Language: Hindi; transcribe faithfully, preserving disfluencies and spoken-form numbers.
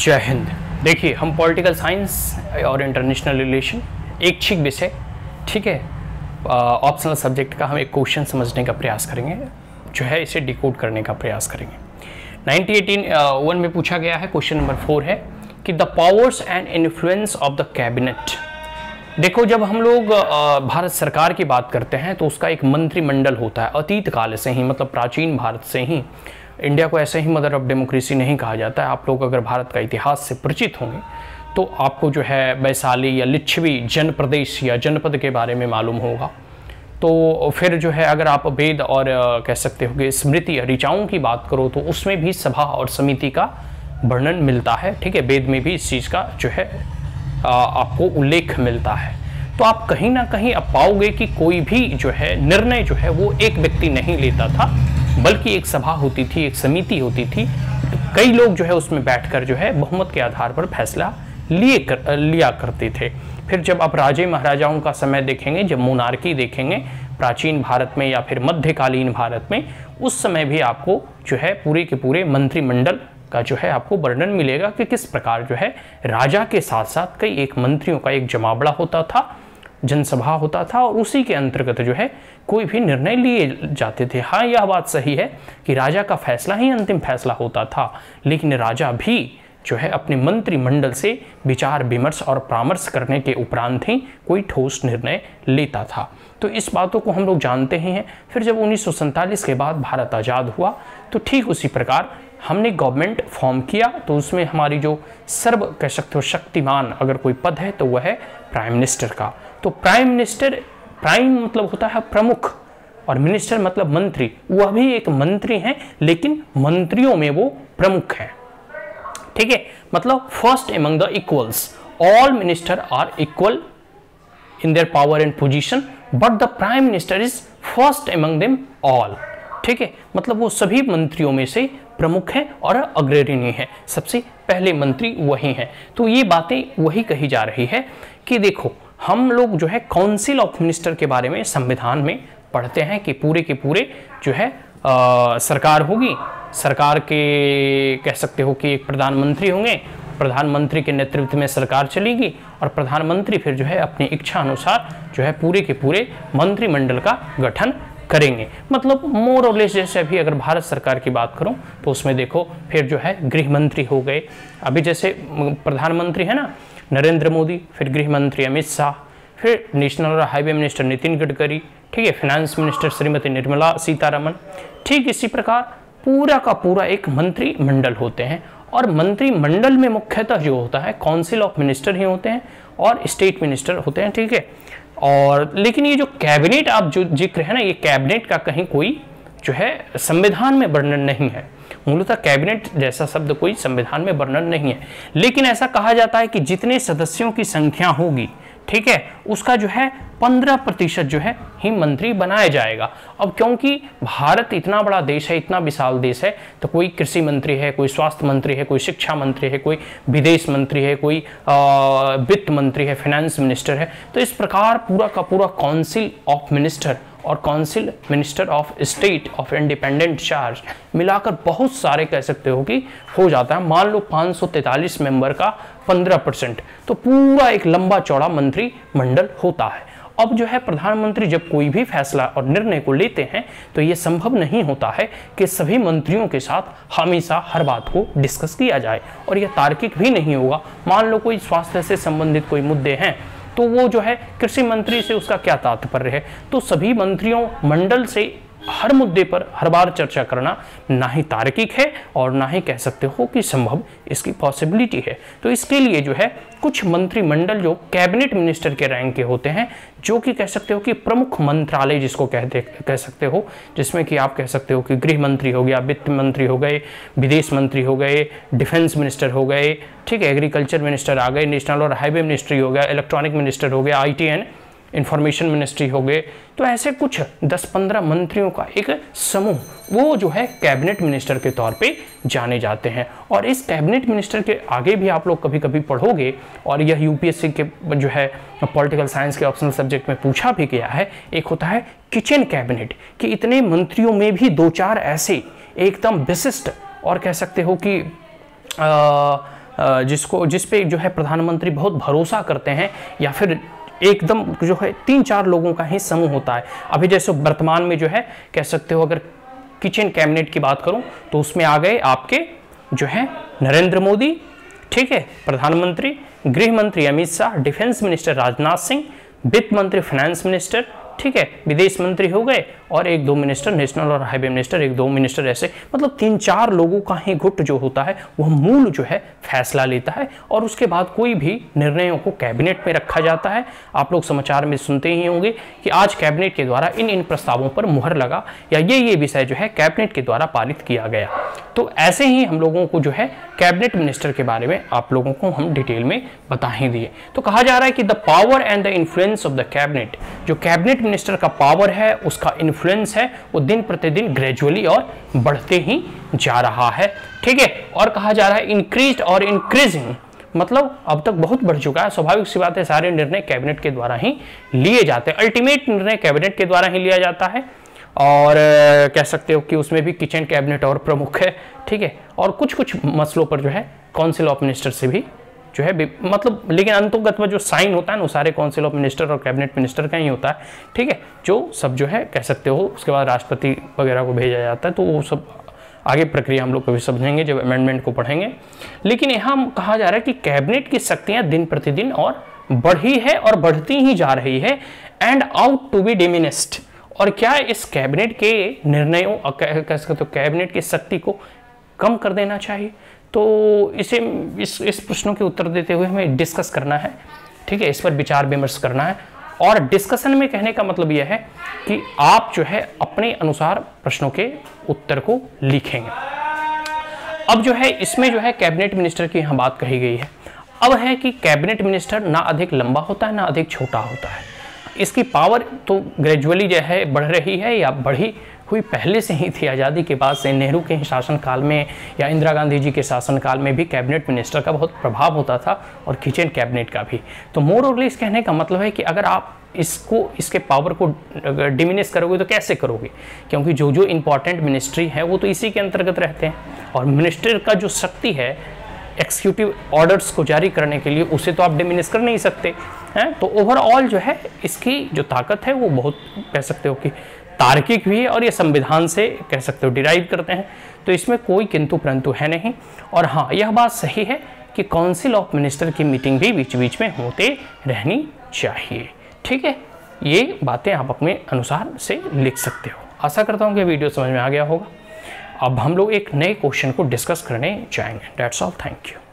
जय हिंद। देखिए, हम पॉलिटिकल साइंस और इंटरनेशनल रिलेशन एक ठीक विषय, ठीक है, ऑप्शनल सब्जेक्ट का हम एक क्वेश्चन समझने का प्रयास करेंगे, जो है इसे डिकोड करने का प्रयास करेंगे। नाइनटीन एटी वन में पूछा गया है, क्वेश्चन नंबर फोर है कि the powers and influence of the cabinet. देखो, जब हम लोग भारत सरकार की बात करते हैं तो उसका एक मंत्रिमंडल होता है। अतीत काल से ही, मतलब प्राचीन भारत से ही, इंडिया को ऐसे ही मदर ऑफ डेमोक्रेसी नहीं कहा जाता है। आप लोग अगर भारत का इतिहास से परिचित होंगे तो आपको जो है वैशाली या लिच्छवी जन प्रदेश या जनपद के बारे में मालूम होगा। तो फिर जो है अगर आप वेद और कह सकते होगे स्मृति या ऋचाओं की बात करो तो उसमें भी सभा और समिति का वर्णन मिलता है, ठीक है। वेद में भी इस चीज़ का जो है आपको उल्लेख मिलता है। तो आप कहीं ना कहीं आप पाओगे कि कोई भी जो है निर्णय जो है वो एक व्यक्ति नहीं लेता था, बल्कि एक सभा होती थी, एक समिति होती थी, कई लोग जो है उसमें बैठकर जो है बहुमत के आधार पर फैसला लिए कर, लिया करते थे। फिर जब आप राजे महाराजाओं का समय देखेंगे, जब मोनार्की देखेंगे प्राचीन भारत में या फिर मध्यकालीन भारत में, उस समय भी आपको जो है पूरे के पूरे मंत्रिमंडल का जो है आपको वर्णन मिलेगा कि किस प्रकार जो है राजा के साथ साथ कई एक मंत्रियों का एक जमावड़ा होता था, जनसभा होता था, और उसी के अंतर्गत जो है कोई भी निर्णय लिए जाते थे। हाँ, यह बात सही है कि राजा का फैसला ही अंतिम फैसला होता था, लेकिन राजा भी जो है अपने मंत्रिमंडल से विचार विमर्श और परामर्श करने के उपरांत ही कोई ठोस निर्णय लेता था। तो इस बातों को हम लोग जानते ही हैं। फिर जब उन्नीस सौ सैंतालीस के बाद भारत आज़ाद हुआ तो ठीक उसी प्रकार हमने गवर्नमेंट फॉर्म किया। तो उसमें हमारी जो सर्व कह सकते हो शक्तिमान अगर कोई पद है तो वह है प्राइम मिनिस्टर का। तो प्राइम मिनिस्टर, प्राइम मतलब होता है प्रमुख, और मिनिस्टर मतलब मंत्री। वह भी एक मंत्री हैं, लेकिन मंत्रियों में वो प्रमुख हैं, ठीक है। मतलब first among the equals, all minister are equal in their power and position, but the prime minister is first among them all, ठीक है। मतलब वो सभी मंत्रियों में से प्रमुख हैं और अग्रणी हैं, सबसे पहले मंत्री वही हैं। तो ये बातें वही कही जा रही है कि देखो, हम लोग जो है काउंसिल ऑफ मिनिस्टर के बारे में संविधान में पढ़ते हैं कि पूरे के पूरे जो है आ, सरकार होगी, सरकार के कह सकते हो कि एक प्रधानमंत्री होंगे, प्रधानमंत्री के नेतृत्व में सरकार चलेगी, और प्रधानमंत्री फिर जो है अपनी इच्छा अनुसार जो है पूरे के पूरे मंत्रिमंडल का गठन करेंगे। मतलब मोर और लेस, जैसे अभी अगर भारत सरकार की बात करूं तो उसमें देखो फिर जो है गृह मंत्री हो गए, अभी जैसे प्रधानमंत्री है ना नरेंद्र मोदी, फिर गृह मंत्री अमित शाह, फिर नेशनल और हाईवे मिनिस्टर नितिन गडकरी, ठीक है, फाइनेंस मिनिस्टर श्रीमती निर्मला सीतारामन। ठीक इसी प्रकार पूरा का पूरा एक मंत्रिमंडल होते हैं, और मंत्रिमंडल में मुख्यतः जो होता है काउंसिल ऑफ मिनिस्टर ही होते हैं और स्टेट मिनिस्टर होते हैं, ठीक है। और लेकिन ये जो कैबिनेट आप जो जिक्र है ना, ये कैबिनेट का कहीं कोई जो है संविधान में वर्णन नहीं है। मूलतः कैबिनेट जैसा शब्द कोई संविधान में वर्णन नहीं है, लेकिन ऐसा कहा जाता है कि जितने सदस्यों की संख्या होगी, ठीक है, उसका जो है पंद्रह प्रतिशत जो है ही मंत्री बनाया जाएगा। अब क्योंकि भारत इतना बड़ा देश है, इतना विशाल देश है, तो कोई कृषि मंत्री है, कोई स्वास्थ्य मंत्री है, कोई शिक्षा मंत्री है, कोई विदेश मंत्री है, कोई वित्त मंत्री है, फाइनेंस मिनिस्टर है। तो इस प्रकार पूरा का पूरा काउंसिल ऑफ मिनिस्टर और council minister of state of independent charge मिलाकर बहुत सारे कह सकते हो कि हो जाता है, मान लो पाँच सौ तैंतालीस मेंबर का पंद्रह परसेंट, तो पूरा एक लंबा चौड़ा मंत्रिमंडल होता है। अब जो है प्रधानमंत्री जब कोई भी फैसला और निर्णय को लेते हैं तो ये संभव नहीं होता है कि सभी मंत्रियों के साथ हमेशा हर बात को डिस्कस किया जाए, और यह तार्किक भी नहीं होगा। मान लो कोई स्वास्थ्य से संबंधित कोई मुद्दे हैं तो वो जो है कृषि मंत्री से उसका क्या तात्पर्य है, तो सभी मंत्रियों मंडल से हर मुद्दे पर हर बार चर्चा करना ना ही तार्किक है और ना ही कह सकते हो कि संभव इसकी पॉसिबिलिटी है। तो इसके लिए जो है कुछ मंत्रिमंडल जो कैबिनेट मिनिस्टर के रैंक के होते हैं, जो कि कह सकते हो कि प्रमुख मंत्रालय जिसको कहते कह सकते हो, जिसमें कि आप कह सकते हो कि गृह मंत्री हो गया, वित्त मंत्री हो गए, विदेश मंत्री हो गए, डिफेंस मिनिस्टर हो गए, ठीक है, एग्रीकल्चर मिनिस्टर आ गए, नेशनल और हाईवे मिनिस्ट्री हो गया, इलेक्ट्रॉनिक मिनिस्टर हो गया, I T and information ministry हो गए। तो ऐसे कुछ दस पंद्रह मंत्रियों का एक समूह वो जो है कैबिनेट मिनिस्टर के तौर पे जाने जाते हैं। और इस कैबिनेट मिनिस्टर के आगे भी आप लोग कभी कभी पढ़ोगे, और यह यूपीएससी के जो है पॉलिटिकल साइंस के ऑप्शनल सब्जेक्ट में पूछा भी गया है। एक होता है किचन कैबिनेट, कि इतने मंत्रियों में भी दो चार ऐसे एकदम विशिष्ट और कह सकते हो कि आ, जिसको जिस पे जो है प्रधानमंत्री बहुत भरोसा करते हैं, या फिर एकदम जो है तीन चार लोगों का ही समूह होता है। अभी जैसे वर्तमान में जो है कह सकते हो, अगर किचन कैबिनेट की बात करूं तो उसमें आ गए आपके जो है नरेंद्र मोदी, ठीक है, प्रधानमंत्री, गृह मंत्री अमित शाह, डिफेंस मिनिस्टर राजनाथ सिंह, वित्त मंत्री, फाइनेंस मिनिस्टर, ठीक है, विदेश मंत्री हो गए, और एक दो मिनिस्टर नेशनल और हाईवे मिनिस्टर, एक दो मिनिस्टर, ऐसे मतलब तीन चार लोगों का ही गुट जो होता है वह मूल जो है फैसला लेता है, और उसके बाद कोई भी निर्णयों को कैबिनेट में रखा जाता है। आप लोग समाचार में सुनते ही होंगे कि आज कैबिनेट के द्वारा इन इन प्रस्तावों पर मुहर लगा, या ये ये विषय जो है कैबिनेट के द्वारा पारित किया गया। तो ऐसे ही हम लोगों को जो है कैबिनेट मिनिस्टर के बारे में आप लोगों को हम डिटेल में बता ही दिए। तो कहा जा रहा है कि the power and the influence of the cabinet, जो कैबिनेट मिनिस्टर का पावर है, उसका इन्फ्लुएंस है, वो दिन प्रतिदिन ग्रेजुअली और बढ़ते ही जा रहा है, ठीक है। और कहा जा रहा है इंक्रीज्ड और इंक्रीजिंग, मतलब अब तक बहुत बढ़ चुका है। स्वाभाविक सी बात है, सारे निर्णय कैबिनेट के द्वारा ही लिए जाते हैं, अल्टीमेट निर्णय कैबिनेट के द्वारा ही लिया जाता है, और कह सकते हो कि उसमें भी किचन कैबिनेट और प्रमुख है, ठीक है, और कुछ कुछ मसलों पर जो है काउंसिल ऑफ मिनिस्टर से भी जो है मतलब, लेकिन अंतोगत में जो साइन होता है ना, सारे काउंसिल ऑफ मिनिस्टर और कैबिनेट मिनिस्टर का ही होता है, ठीक है, जो सब जो है कह सकते हो उसके बाद राष्ट्रपति वगैरह को भेजा जाता है। तो वो सब आगे प्रक्रिया हम लोग कभी समझेंगे जब अमेंडमेंट को पढ़ेंगे। लेकिन यहाँ कहा जा रहा है कि कैबिनेट की शक्तियाँ दिन प्रतिदिन और बढ़ी है और बढ़ती ही जा रही है, and out to be diminished, और क्या इस कैबिनेट के निर्णयों कह सकते हो कैबिनेट की शक्ति को कम कर देना चाहिए। तो इसे इस इस प्रश्नों के उत्तर देते हुए हमें डिस्कस करना है, ठीक है, इस पर विचार विमर्श करना है। और डिस्कशन में कहने का मतलब यह है कि आप जो है अपने अनुसार प्रश्नों के उत्तर को लिखेंगे। अब जो है इसमें जो है कैबिनेट मिनिस्टर की यहाँ बात कही गई है। अब है कि कैबिनेट मिनिस्टर ना अधिक लंबा होता है ना अधिक छोटा होता है, इसकी पावर तो ग्रेजुअली जो है बढ़ रही है, या बढ़ी हुई पहले से ही थी। आज़ादी के बाद से नेहरू के शासनकाल में या इंदिरा गांधी जी के शासनकाल में भी कैबिनेट मिनिस्टर का बहुत प्रभाव होता था, और किचन कैबिनेट का भी। तो मोर और लेस कहने का मतलब है कि अगर आप इसको इसके पावर को डिमिनिश करोगे तो कैसे करोगे, क्योंकि जो जो इम्पोर्टेंट मिनिस्ट्री है वो तो इसी के अंतर्गत रहते हैं, और मिनिस्टर का जो शक्ति है एक्सिक्यूटिव ऑर्डर्स को जारी करने के लिए, उसे तो आप डिमिनिश कर नहीं सकते हैं। तो ओवरऑल जो है इसकी जो ताकत है वो बहुत कह सकते हो कि तार्किक भी है, और ये संविधान से कह सकते हो डिराइव करते हैं, तो इसमें कोई किंतु परंतु है नहीं। और हाँ, यह बात सही है कि काउंसिल ऑफ मिनिस्टर की मीटिंग भी बीच बीच में होते रहनी चाहिए, ठीक है। ये बातें आप अपने अनुसार से लिख सकते हो। आशा करता हूँ कि वीडियो समझ में आ गया होगा। अब हम लोग एक नए क्वेश्चन को डिस्कस करने जाएंगे। That's all, thank you.